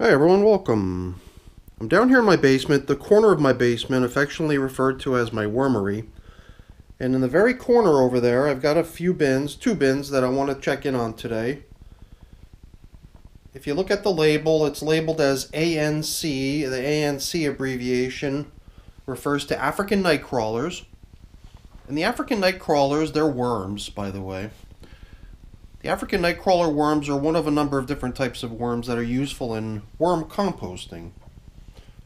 Hi everyone, welcome. I'm down here in my basement, the corner of my basement, affectionately referred to as my wormery. And in the very corner over there, I've got a few bins, two bins that I want to check in on today. If you look at the label, it's labeled as ANC. The ANC abbreviation refers to African nightcrawlers. And the African nightcrawlers, they're worms, by the way. The African nightcrawler worms are one of a number of different types of worms that are useful in worm composting.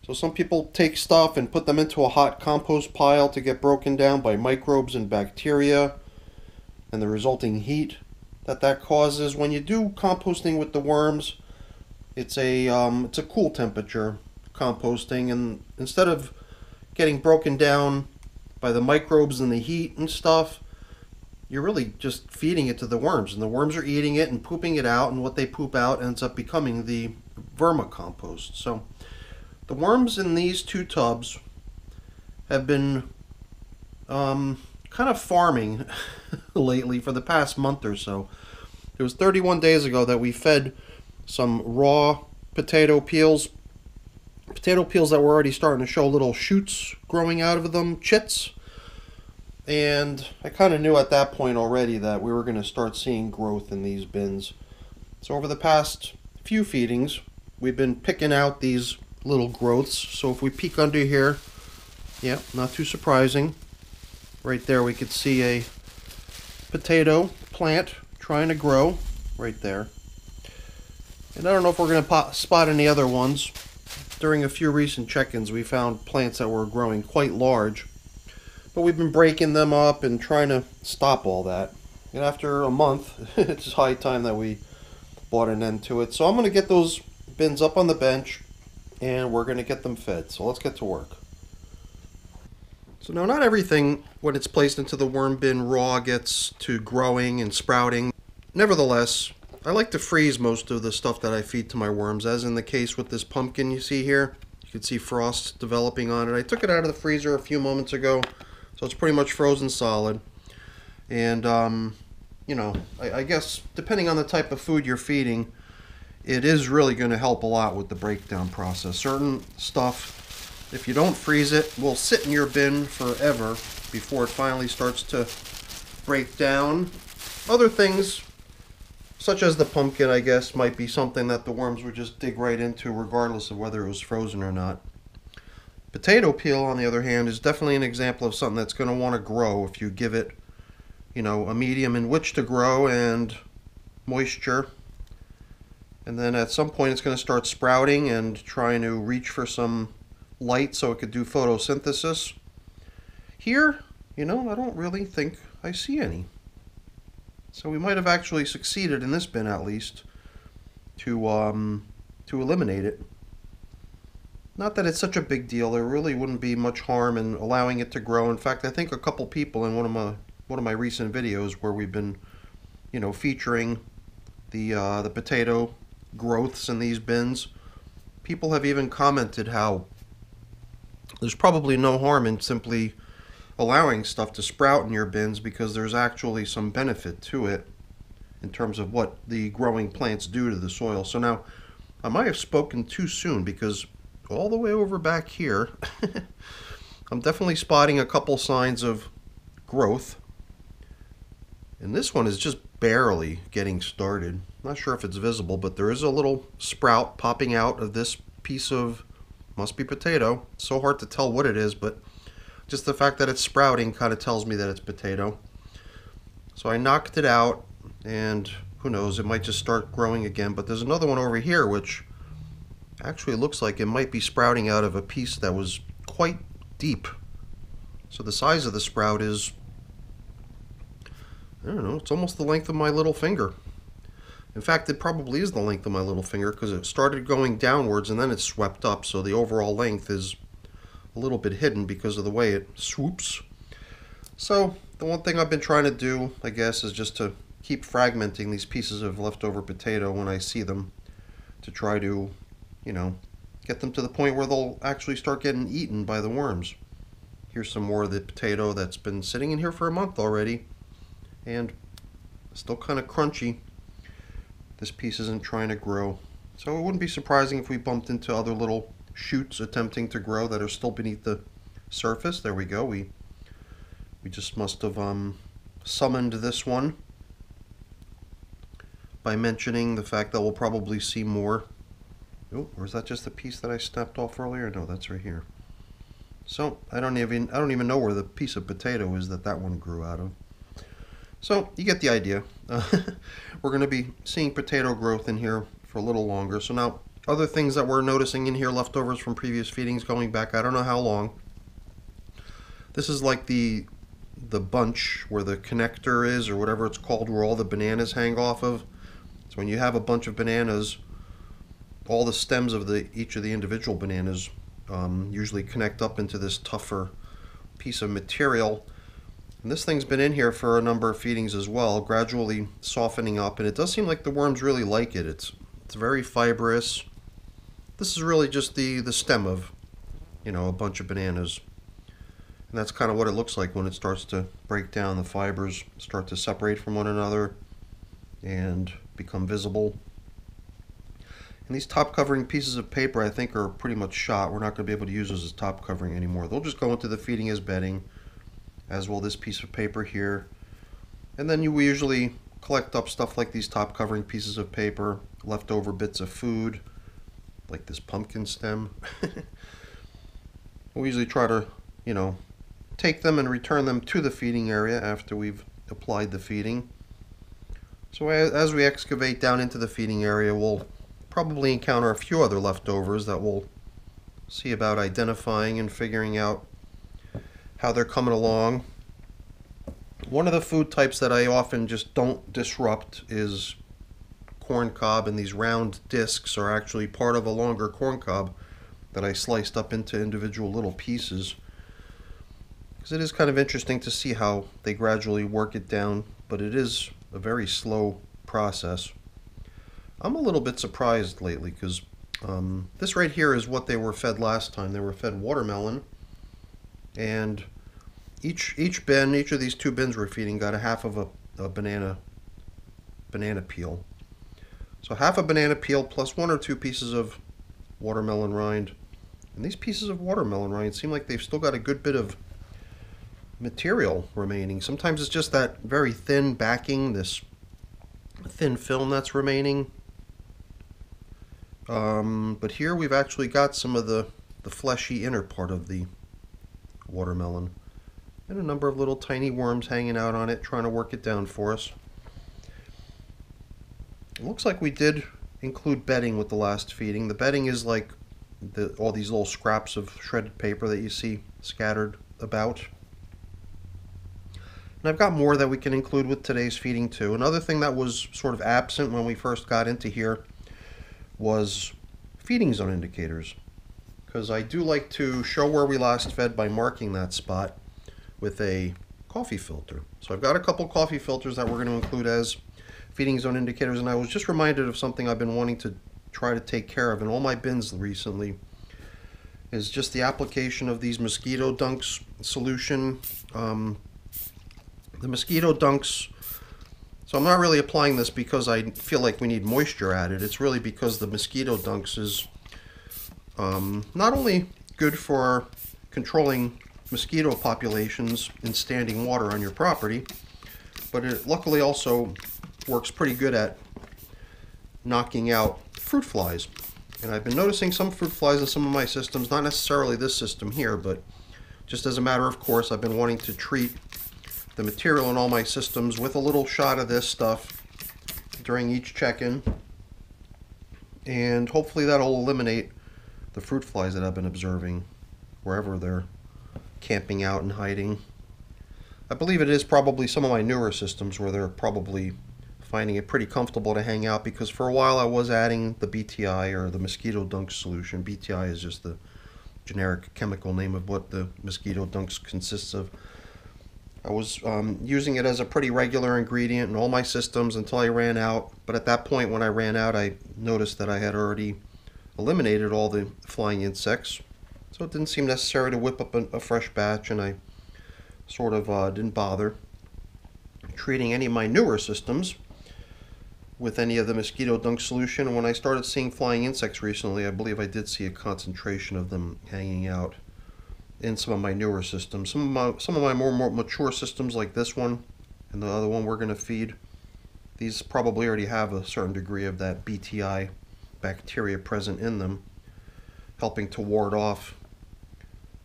So some people take stuff and put them into a hot compost pile to get broken down by microbes and bacteria and the resulting heat that causes. When you do composting with the worms, it's a cool temperature composting, and instead of getting broken down by the microbes and the heat and stuff, you're really just feeding it to the worms, and the worms are eating it and pooping it out, and what they poop out ends up becoming the vermicompost. So the worms in these two tubs have been kind of farming lately for the past month or so. It was 31 days ago that we fed some raw potato peels that were already starting to show little shoots growing out of them, chits. And I kind of knew at that point already that we were going to start seeing growth in these bins. So over the past few feedings, we've been picking out these little growths. So if we peek under here, yeah, not too surprising. Right there we could see a potato plant trying to grow right there. And I don't know if we're going to spot any other ones. During a few recent check-ins, we found plants that were growing quite large. But we've been breaking them up and trying to stop all that. And after a month, it's high time that we brought an end to it. So I'm going to get those bins up on the bench, and we're going to get them fed. So let's get to work. So now, not everything, when it's placed into the worm bin raw, gets to growing and sprouting. Nevertheless, I like to freeze most of the stuff that I feed to my worms, as in the case with this pumpkin you see here. You can see frost developing on it. I took it out of the freezer a few moments ago. So it's pretty much frozen solid, and you know, I guess depending on the type of food you're feeding, it is really going to help a lot with the breakdown process. Certain stuff, if you don't freeze it, will sit in your bin forever before it finally starts to break down. Other things, such as the pumpkin, I guess, might be something that the worms would just dig right into regardless of whether it was frozen or not. Potato peel, on the other hand, is definitely an example of something that's going to want to grow if you give it, you know, a medium in which to grow and moisture. And then at some point it's going to start sprouting and trying to reach for some light so it could do photosynthesis. Here, you know, I don't really think I see any. So we might have actually succeeded in this bin, at least, to eliminate it. Not that it's such a big deal. There really wouldn't be much harm in allowing it to grow. In fact, I think a couple people in one of my recent videos where we've been, you know, featuring the potato growths in these bins, people have even commented how there's probably no harm in simply allowing stuff to sprout in your bins, because there's actually some benefit to it in terms of what the growing plants do to the soil. So now, I might have spoken too soon, because all the way over back here I'm definitely spotting a couple signs of growth, and this one is just barely getting started. Not sure if it's visible, but there is a little sprout popping out of this piece of, must be potato. It's so hard to tell what it is, but just the fact that it's sprouting kind of tells me that it's potato. So I knocked it out, and who knows, it might just start growing again. But there's another one over here which actually looks like it might be sprouting out of a piece that was quite deep. So the size of the sprout is, I don't know, it's almost the length of my little finger. In fact, it probably is the length of my little finger, because it started going downwards and then it swept up, so the overall length is a little bit hidden because of the way it swoops. So the one thing I've been trying to do, I guess, is just to keep fragmenting these pieces of leftover potato when I see them, to try to, you know, get them to the point where they'll actually start getting eaten by the worms. Here's some more of the potato that's been sitting in here for a month already, and still kind of crunchy. This piece isn't trying to grow. So it wouldn't be surprising if we bumped into other little shoots attempting to grow that are still beneath the surface. There we go. We just must have summoned this one by mentioning the fact that we'll probably see more. Oh, or is that just the piece that I snapped off earlier? No, that's right here. So I don't even know where the piece of potato is that that one grew out of. So you get the idea. We're going to be seeing potato growth in here for a little longer. So now other things that we're noticing in here, leftovers from previous feedings going back, I don't know how long. This is like the bunch where the connector is, or whatever it's called, where all the bananas hang off of. So when you have a bunch of bananas, all the stems of each of the individual bananas usually connect up into this tougher piece of material. And this thing's been in here for a number of feedings as well, gradually softening up, and it does seem like the worms really like it. It's very fibrous. This is really just the stem of, you know, a bunch of bananas. And that's kind of what it looks like when it starts to break down. The fibers start to separate from one another and become visible. And these top covering pieces of paper, I think, are pretty much shot. We're not going to be able to use those as top covering anymore. They'll just go into the feeding as bedding, as will this piece of paper here. And then we usually collect up stuff like these top covering pieces of paper, leftover bits of food, like this pumpkin stem. We usually try to, you know, take them and return them to the feeding area after we've applied the feeding. So as we excavate down into the feeding area, we'll probably encounter a few other leftovers that we'll see about identifying and figuring out how they're coming along. One of the food types that I often just don't disrupt is corn cob, and these round discs are actually part of a longer corn cob that I sliced up into individual little pieces, because it is kind of interesting to see how they gradually work it down, but it is a very slow process. I'm a little bit surprised lately, because this right here is what they were fed last time. They were fed watermelon, and each of these two bins we're feeding got a half of a banana peel. So half a banana peel plus one or two pieces of watermelon rind. And these pieces of watermelon rind seem like they've still got a good bit of material remaining. Sometimes it's just that very thin backing, this thin film that's remaining. But here we've actually got some of the fleshy inner part of the watermelon, and a number of little tiny worms hanging out on it, trying to work it down for us. It looks like we did include bedding with the last feeding. The bedding is like all these little scraps of shredded paper that you see scattered about. And I've got more that we can include with today's feeding too. Another thing that was sort of absent when we first got into here was feeding zone indicators, because I do like to show where we last fed by marking that spot with a coffee filter. So I've got a couple coffee filters that we're going to include as feeding zone indicators, and I was just reminded of something I've been wanting to try to take care of in all my bins recently, is just the application of these Mosquito Dunks solution. The Mosquito Dunks, so I'm not really applying this because I feel like we need moisture added. It's really because the Mosquito Dunks is not only good for controlling mosquito populations in standing water on your property, but it luckily also works pretty good at knocking out fruit flies. And I've been noticing some fruit flies in some of my systems, not necessarily this system here, but just as a matter of course, I've been wanting to treat the material in all my systems with a little shot of this stuff during each check-in, and hopefully that'll eliminate the fruit flies that I've been observing wherever they're camping out and hiding. I believe it is probably some of my newer systems where they're probably finding it pretty comfortable to hang out, because for a while I was adding the BTI, or the Mosquito Dunk solution. BTI is just the generic chemical name of what the Mosquito Dunks consists of. I was using it as a pretty regular ingredient in all my systems until I ran out. But at that point, when I ran out, I noticed that I had already eliminated all the flying insects. So it didn't seem necessary to whip up a fresh batch, and I sort of didn't bother treating any of my newer systems. with any of the Mosquito Dunk solution. When I started seeing flying insects recently, I believe I did see a concentration of them hanging out in some of my newer systems. Some of my more mature systems, like this one and the other one we're going to feed, these probably already have a certain degree of that BTI bacteria present in them, helping to ward off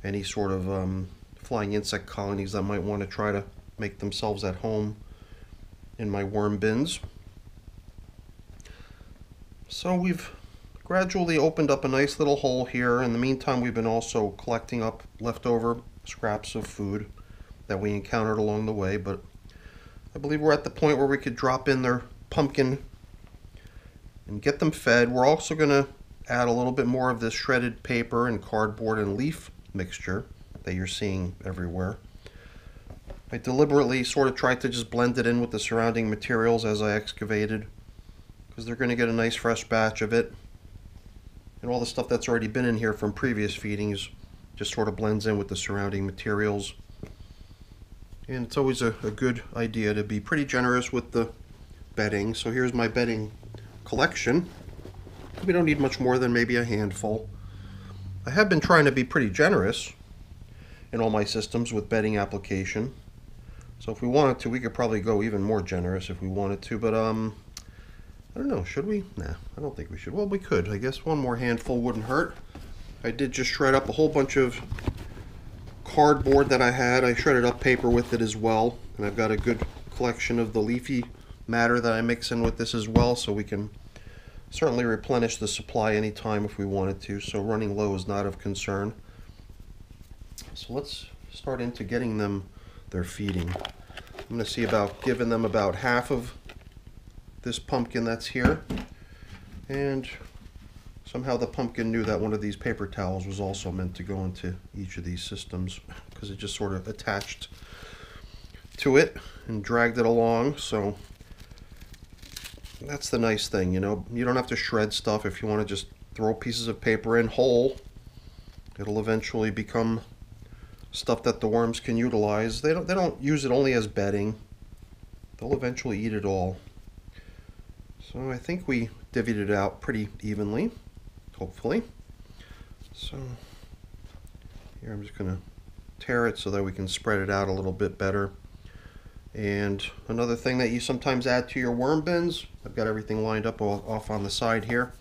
any sort of flying insect colonies that might want to try to make themselves at home in my worm bins. So we've gradually opened up a nice little hole here. In the meantime, we've been also collecting up leftover scraps of food that we encountered along the way, but I believe we're at the point where we could drop in their pumpkin and get them fed. We're also going to add a little bit more of this shredded paper and cardboard and leaf mixture that you're seeing everywhere. I deliberately sort of tried to just blend it in with the surrounding materials as I excavated, because they're going to get a nice fresh batch of it, and all the stuff that's already been in here from previous feedings just sort of blends in with the surrounding materials. And it's always a good idea to be pretty generous with the bedding. So here's my bedding collection. We don't need much more than maybe a handful. I have been trying to be pretty generous in all my systems with bedding application, so if we wanted to, we could probably go even more generous if we wanted to, but I don't know, should we? Nah, I don't think we should. Well, we could, I guess one more handful wouldn't hurt. I did just shred up a whole bunch of cardboard that I had. I shredded up paper with it as well, and I've got a good collection of the leafy matter that I mix in with this as well, so we can certainly replenish the supply anytime if we wanted to, so running low is not of concern. So let's start into getting them their feeding. I'm going to see about giving them about half of this pumpkin that's here, and somehow the pumpkin knew that one of these paper towels was also meant to go into each of these systems, because it just sort of attached to it and dragged it along. So that's the nice thing, you know, you don't have to shred stuff. If you want to just throw pieces of paper in whole, it'll eventually become stuff that the worms can utilize. They don't use it only as bedding. They'll eventually eat it all. So I think we divvied it out pretty evenly, hopefully. So here I'm just gonna tear it so that we can spread it out a little bit better. And another thing that you sometimes add to your worm bins, I've got everything lined up off on the side here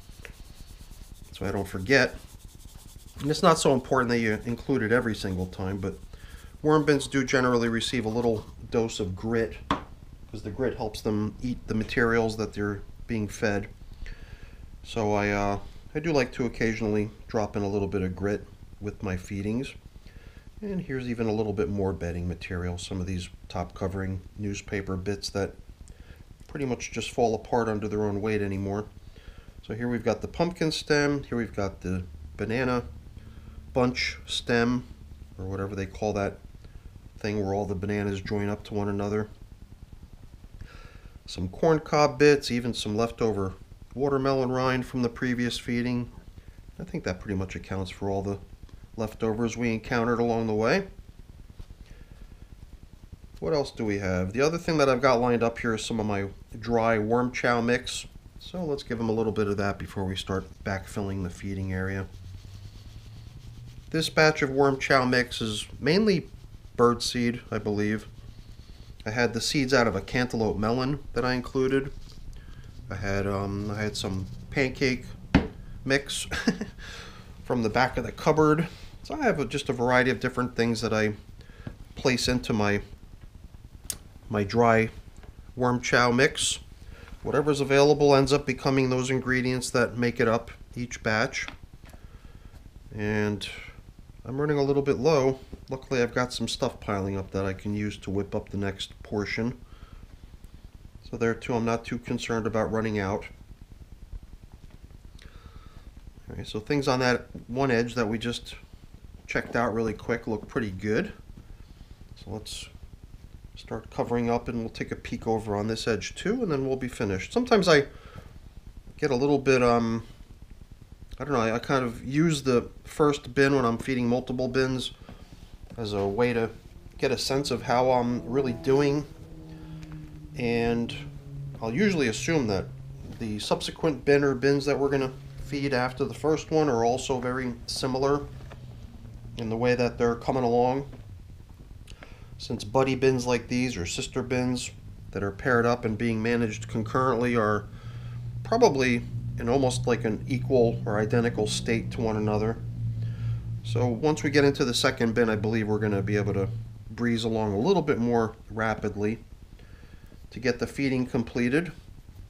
so I don't forget. And it's not so important that you include it every single time, but worm bins do generally receive a little dose of grit, because the grit helps them eat the materials that they're being fed. So I do like to occasionally drop in a little bit of grit with my feedings. And here's even a little bit more bedding material, some of these top covering newspaper bits that pretty much just fall apart under their own weight anymore. So here we've got the pumpkin stem, here we've got the banana bunch stem, or whatever they call that thing where all the bananas join up to one another, some corn cob bits, even some leftover watermelon rind from the previous feeding. I think that pretty much accounts for all the leftovers we encountered along the way. What else do we have? The other thing that I've got lined up here is some of my dry worm chow mix. So let's give them a little bit of that before we start backfilling the feeding area. This batch of worm chow mix is mainly bird seed, I believe. I had the seeds out of a cantaloupe melon that I included. I had some pancake mix from the back of the cupboard. So I have just a variety of different things that I place into my dry worm chow mix. Whatever's available ends up becoming those ingredients that make it up each batch. And I'm running a little bit low. Luckily, I've got some stuff piling up that I can use to whip up the next portion. So there too, I'm not too concerned about running out. All right, so things on that one edge that we just checked out really quick look pretty good. So let's start covering up, and we'll take a peek over on this edge too, and then we'll be finished. Sometimes I get a little bit, I don't know, I kind of use the first bin when I'm feeding multiple bins as a way to get a sense of how I'm really doing. And I'll usually assume that The subsequent bin or bins that we're going to feed after the first one are also very similar in the way that they're coming along. Since buddy bins like these or sister bins that are paired up and being managed concurrently are probably in almost like an equal or identical state to one another. So once we get into the second bin, I believe we're going to be able to breeze along a little bit more rapidly to get the feeding completed.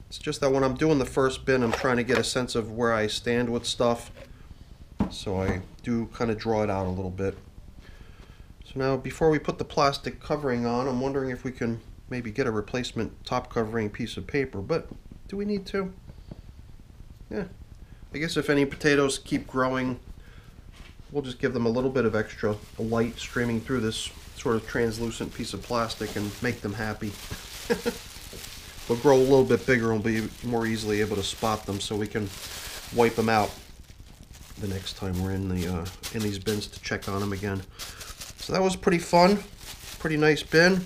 It's just that when I'm doing the first bin, I'm trying to get a sense of where I stand with stuff. So I do kind of draw it out a little bit. So now before we put the plastic covering on, I'm wondering if we can maybe get a replacement top covering piece of paper, but do we need to? Yeah, I guess if any potatoes keep growing, we'll just give them a little bit of extra light streaming through this sort of translucent piece of plastic and make them happy. They'll grow a little bit bigger and be more easily able to spot them, so we can wipe them out the next time we're in the in these bins to check on them again. So that was pretty fun, pretty nice bin.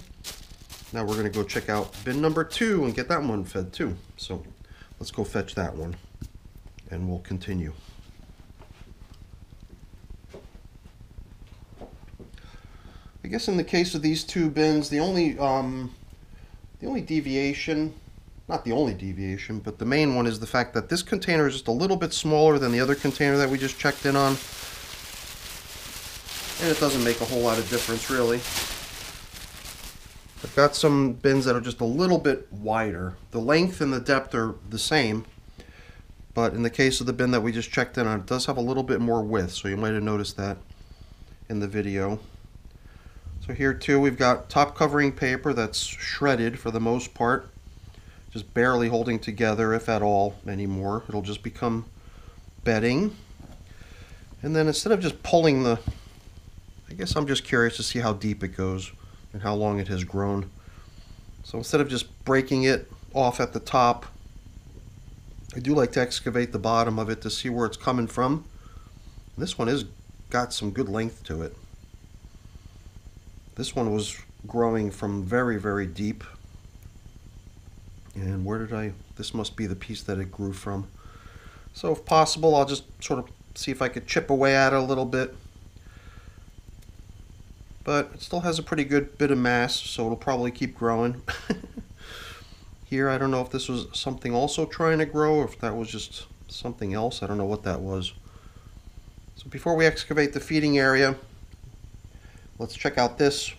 Now we're gonna go check out bin number 2 and get that one fed too. So let's go fetch that one and we'll continue. I guess in the case of these two bins, the only deviation, not the only deviation, but the main one is the fact that this container is just a little bit smaller than the other container that we just checked in on. And it doesn't make a whole lot of difference really. I've got some bins that are just a little bit wider. The length and the depth are the same, but in the case of the bin that we just checked in on, it does have a little bit more width, so you might have noticed that in the video. So here too, we've got top covering paper that's shredded for the most part, just barely holding together, if at all, anymore. It'll just become bedding. And then instead of just pulling the, I guess I'm just curious to see how deep it goes and how long it has grown. So instead of just breaking it off at the top, I do like to excavate the bottom of it to see where it's coming from. This one has got some good length to it. This one was growing from very, very deep. And where did I, this must be the piece that it grew from. So if possible, I'll just sort of see if I could chip away at it a little bit. But it still has a pretty good bit of mass, so it'll probably keep growing. Here, I don't know if this was something also trying to grow, or if that was just something else. I don't know what that was. So before we excavate the feeding area, let's check out this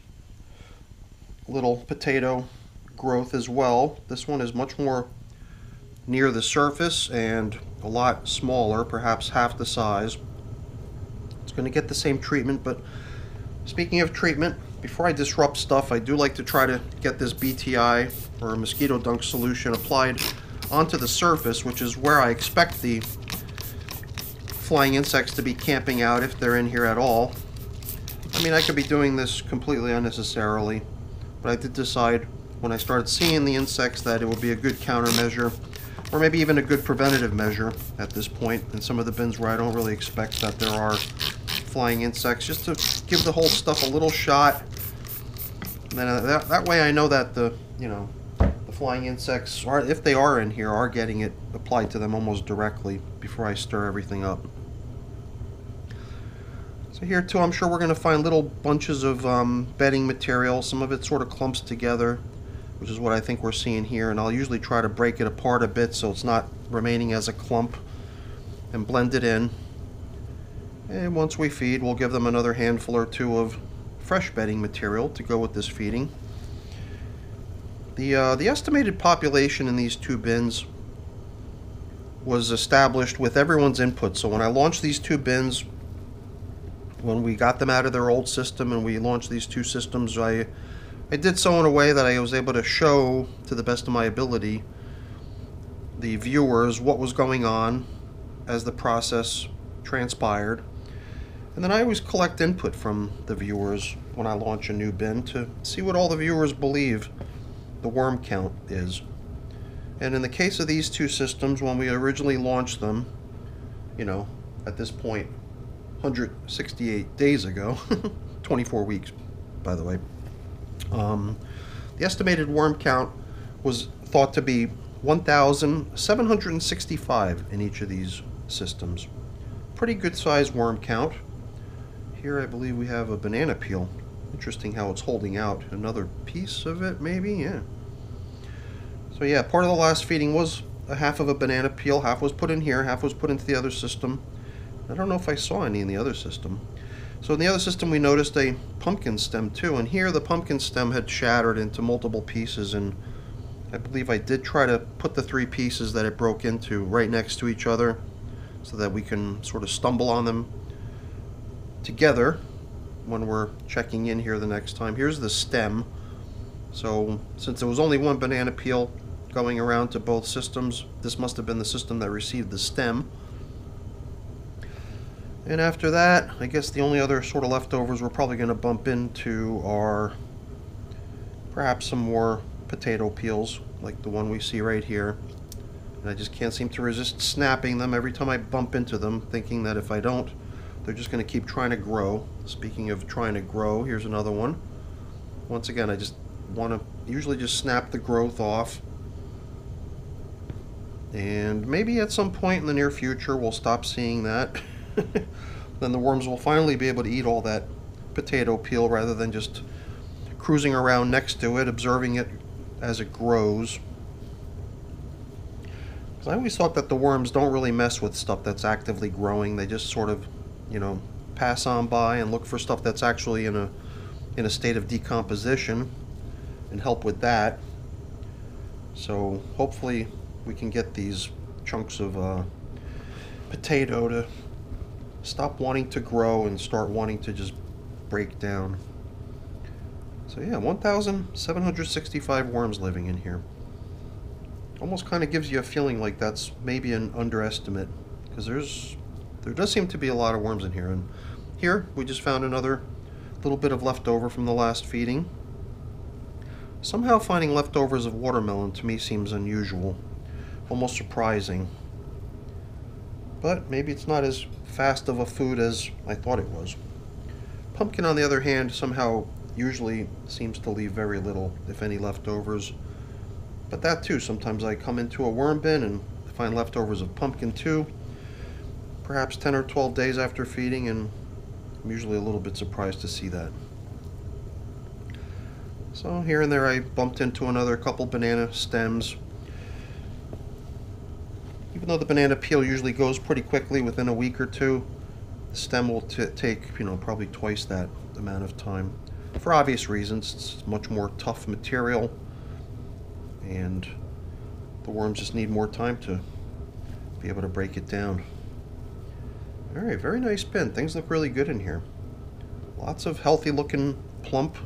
little potato growth as well. This one is much more near the surface and a lot smaller, perhaps half the size. It's going to get the same treatment, but speaking of treatment, before I disrupt stuff, I do like to try to get this BTI or mosquito dunk solution applied onto the surface, which is where I expect the flying insects to be camping out if they're in here at all. I mean, I could be doing this completely unnecessarily, but I did decide when I started seeing the insects that it would be a good countermeasure, or maybe even a good preventative measure at this point in some of the bins where I don't really expect that there are flying insects, just to give the whole stuff a little shot. And then that way I know that the, you know, the flying insects, are, if they are in here, are getting it applied to them almost directly before I stir everything up. So here too, I'm sure we're going to find little bunches of bedding material. Some of it sort of clumps together, which is what I think we're seeing here. And I'll usually try to break it apart a bit so it's not remaining as a clump and blend it in. And once we feed, we'll give them another handful or two of fresh bedding material to go with this feeding. The estimated population in these two bins was established with everyone's input. So when I launched these two bins, when we got them out of their old system and we launched these two systems, I did so in a way that I was able to show, to the best of my ability, the viewers what was going on as the process transpired. And then I always collect input from the viewers when I launch a new bin to see what all the viewers believe the worm count is. And in the case of these two systems, when we originally launched them, you know, at this point, 168 days ago, 24 weeks, by the way, the estimated worm count was thought to be 1,765 in each of these systems. Pretty good size worm count. Here I believe we have a banana peel. Interesting how it's holding out another piece of it, maybe? Yeah. So yeah, part of the last feeding was a half of a banana peel. Half was put in here, half was put into the other system. I don't know if I saw any in the other system. So in the other system we noticed a pumpkin stem too, and here the pumpkin stem had shattered into multiple pieces, and I believe I did try to put the three pieces that it broke into right next to each other so that we can sort of stumble on them together when we're checking in here the next time. Here's the stem. So since there was only one banana peel going around to both systems, this must have been the system that received the stem. And after that, I guess the only other sort of leftovers we're probably going to bump into are perhaps some more potato peels, like the one we see right here. And I just can't seem to resist snapping them every time I bump into them, thinking that if I don't, they're just going to keep trying to grow. Speaking of trying to grow, here's another one. Once again, I just want to usually just snap the growth off. And maybe at some point in the near future we'll stop seeing that. Then the worms will finally be able to eat all that potato peel rather than just cruising around next to it, observing it as it grows. Because I always thought that the worms don't really mess with stuff that's actively growing. They just sort of, you know, pass on by and look for stuff that's actually in a state of decomposition and help with that. So hopefully we can get these chunks of potato to stop wanting to grow and start wanting to just break down. So yeah, 1,765 worms living in here. Almost kind of gives you a feeling like that's maybe an underestimate, because there does seem to be a lot of worms in here. And here we just found another little bit of leftover from the last feeding. Somehow finding leftovers of watermelon to me seems unusual, almost surprising. But maybe it's not as fast of a food as I thought it was. Pumpkin, on the other hand, somehow usually seems to leave very little, if any, leftovers. But that too, sometimes I come into a worm bin and find leftovers of pumpkin too, perhaps 10 or 12 days after feeding, and I'm usually a little bit surprised to see that. So here and there I bumped into another couple banana stems. Even though the banana peel usually goes pretty quickly, within a week or two, the stem will take, you know, probably twice that amount of time. For obvious reasons, it's much more tough material, and the worms just need more time to be able to break it down. All right, very nice bin. Things look really good in here. Lots of healthy-looking, plump,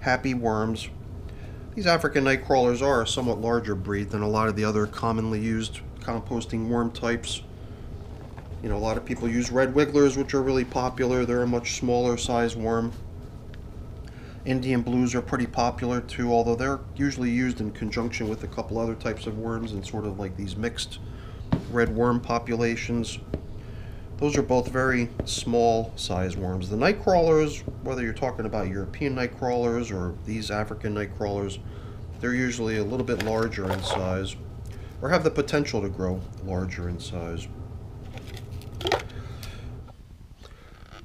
happy worms. These African nightcrawlers are a somewhat larger breed than a lot of the other commonly used composting worm types. You know, a lot of people use red wigglers, which are really popular. They're a much smaller size worm. Indian blues are pretty popular too, although they're usually used in conjunction with a couple other types of worms and sort of like these mixed red worm populations. Those are both very small size worms. The night crawlers, whether you're talking about European night crawlers or these African night crawlers, they're usually a little bit larger in size, or have the potential to grow larger in size.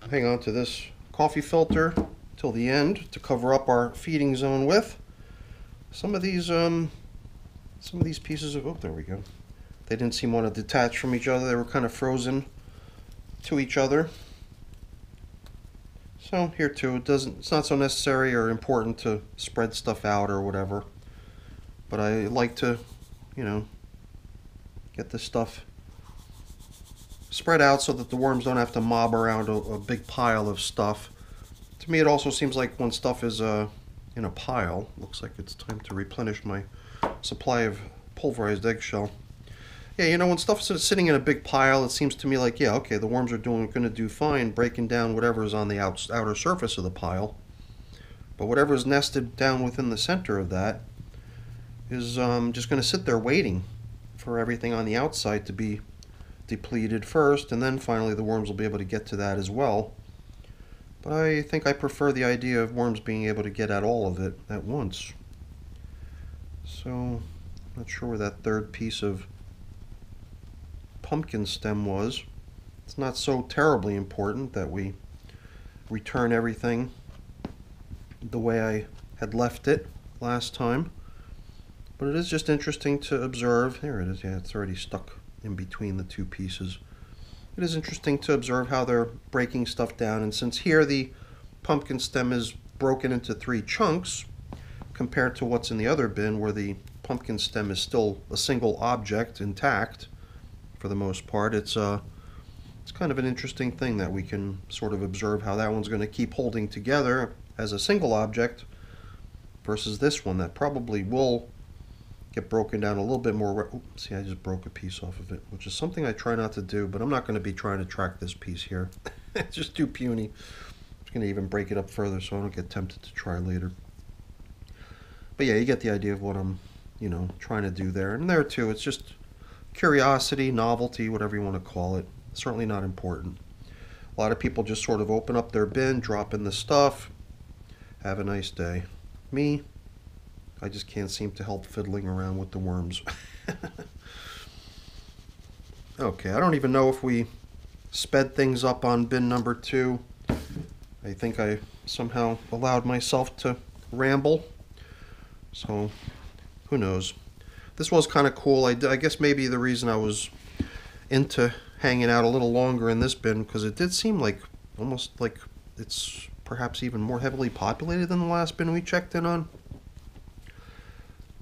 Hang on to this coffee filter till the end to cover up our feeding zone with. Some of these pieces of, oh, there we go. They didn't seem want to detach from each other. They were kind of frozen to each other. So here too, it's not so necessary or important to spread stuff out or whatever. But I like to, you know, get this stuff spread out so that the worms don't have to mob around a big pile of stuff. To me, it also seems like when stuff is in a pile, looks like it's time to replenish my supply of pulverized eggshell. Yeah, you know, when stuff's sitting in a big pile, it seems to me like, yeah, okay, the worms are gonna do fine breaking down whatever is on the outer surface of the pile. But whatever is nested down within the center of that is just going to sit there waiting for everything on the outside to be depleted first, and then finally the worms will be able to get to that as well. But I think I prefer the idea of worms being able to get at all of it at once. So Not sure where that third piece of pumpkin stem was. It's not so terribly important that we return everything the way I had left it last time, but it is just interesting to observe. There it is. Yeah, it's already stuck in between the two pieces. It is interesting to observe how they're breaking stuff down, and since here the pumpkin stem is broken into three chunks compared to what's in the other bin where the pumpkin stem is still a single object intact for the most part, it's kind of an interesting thing that we can sort of observe how that one's going to keep holding together as a single object versus this one that probably will get broken down a little bit more. Oops, see, I just broke a piece off of it, which is something I try not to do, but I'm not going to be trying to track this piece here. It's just too puny. I'm just going to even break it up further so I don't get tempted to try later. But yeah, you get the idea of what I'm, you know, trying to do there. And there too, it's just curiosity, novelty, whatever you want to call it. Certainly not important. A lot of people just sort of open up their bin, drop in the stuff, have a nice day. Me, I just can't seem to help fiddling around with the worms. Okay, I don't even know if we sped things up on bin number 2. I think I somehow allowed myself to ramble, so who knows. This was kind of cool. I guess maybe the reason I was into hanging out a little longer in this bin, because it did seem like almost like it's perhaps even more heavily populated than the last bin we checked in on.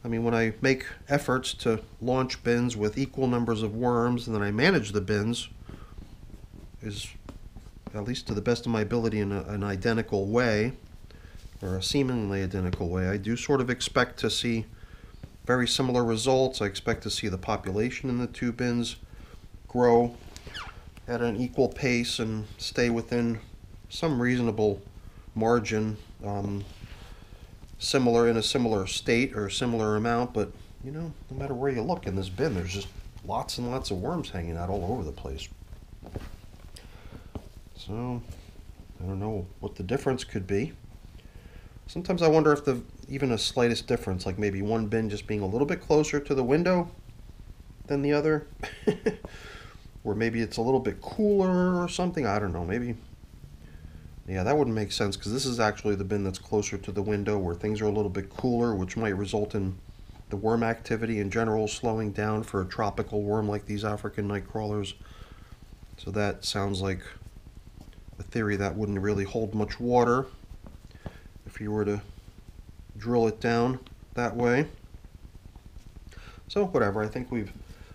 I mean, when I make efforts to launch bins with equal numbers of worms and then I manage the bins, is at least to the best of my ability in an identical way, or a seemingly identical way, I do sort of expect to see very similar results. I expect to see the population in the two bins grow at an equal pace and stay within some reasonable margin, similar in a similar state or similar amount. But you know, no matter where you look in this bin, there's just lots and lots of worms hanging out all over the place. So I don't know what the difference could be. Sometimes I wonder if the even the slightest difference, like maybe one bin just being a little bit closer to the window than the other, or maybe it's a little bit cooler or something. I don't know. Maybe, yeah, that wouldn't make sense, because this is actually the bin that's closer to the window where things are a little bit cooler, which might result in the worm activity in general slowing down for a tropical worm like these African nightcrawlers. So that sounds like a theory that wouldn't really hold much water if you were to drill it down that way. So whatever, I think we've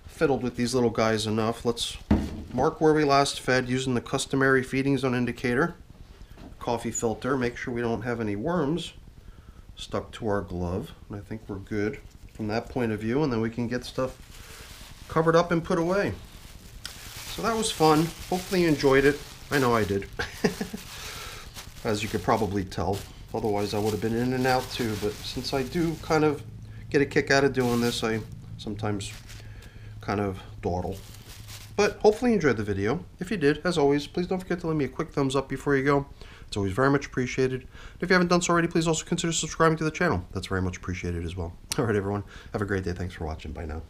fiddled with these little guys enough. Let's mark where we last fed using the customary feeding zone indicator, coffee filter, make sure we don't have any worms stuck to our glove, and I think we're good from that point of view, and then we can get stuff covered up and put away. So that was fun. Hopefully you enjoyed it. I know I did. As you could probably tell, otherwise I would have been in and out too, but since I do kind of get a kick out of doing this, I sometimes kind of dawdle. But hopefully you enjoyed the video. If you did, as always, please don't forget to leave me a quick thumbs up before you go. It's always very much appreciated. And if you haven't done so already, please also consider subscribing to the channel. That's very much appreciated as well. All right, everyone. Have a great day. Thanks for watching. Bye now.